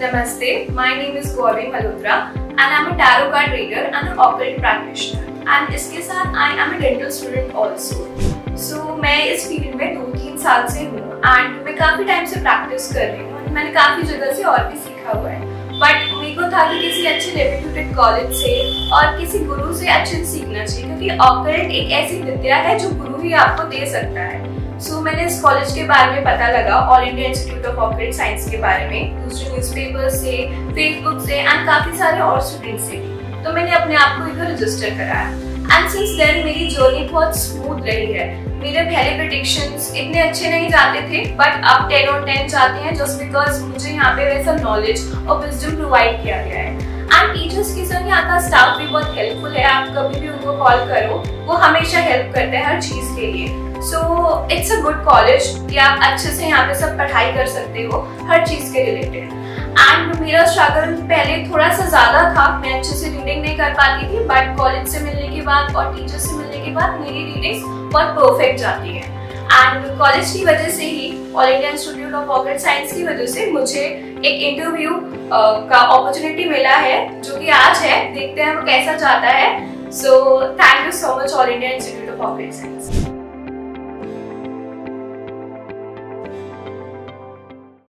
Namaste, my name is Gauravi Malhotra and I am a tarot card reader and an occult practitioner and इसके साथ I am a dental student also. So मैं इस field में 2-3 साल से हूँ and मैं काफी time से practice कर रही हूँ. मैंने काफी जगह से और भी सीखा हुआ है. But मेरे को था कि किसी अच्छे reputed college से और किसी गुरु से अच्छे सीखना चाहिए क्योंकि occult एक ऐसी विद्या है जो गुरु ही आपको दे सकता है. So मैंने इस कॉलेज के बारे में पता लगा All India Institute of Occult Science के बारे में दूसरे न्यूज़पेपर से, फेसबुक से और काफी सारे और स्टूडेंट्स से. तो मैंने अपने आप को इधर रजिस्टर कराया and since then मेरी जर्नी बहुत स्मूथ रही है. मेरे पहले प्रेडिक्शंस इतने अच्छे नहीं जाते थे but अब 10 on 10 जाते हैं just because मुझे यहाँ पे वैसा नॉलेज और विजडम प्रोवाइड किया गया है. एंड टीचर्स के साथ यहाँ का स्टाफ भी बहुत हेल्पफुल है. आप कभी भी उनको कॉल करो वो हमेशा हेल्प करते हैं हर चीज़ के लिए. So it's a good college कि आप अच्छे से यहाँ पे सब पढ़ाई कर सकते हो हर चीज़ के रिलेटेड. एंड मेरा स्ट्रगल पहले थोड़ा सा ज़्यादा था, मैं अच्छे से रीडिंग नहीं कर पाती थी बट कॉलेज से मिलने के बाद और टीचर से मिलने के बाद मेरी रीडिंग्स बहुत परफेक्ट जाती है. एंड कॉलेज की वजह से ही all India institute of occult science की वजह से मुझे एक इंटरव्यू का अपॉर्चुनिटी मिला है जो कि आज है. देखते हैं वो कैसा जाता है. So thank you so much all India institute of occult science.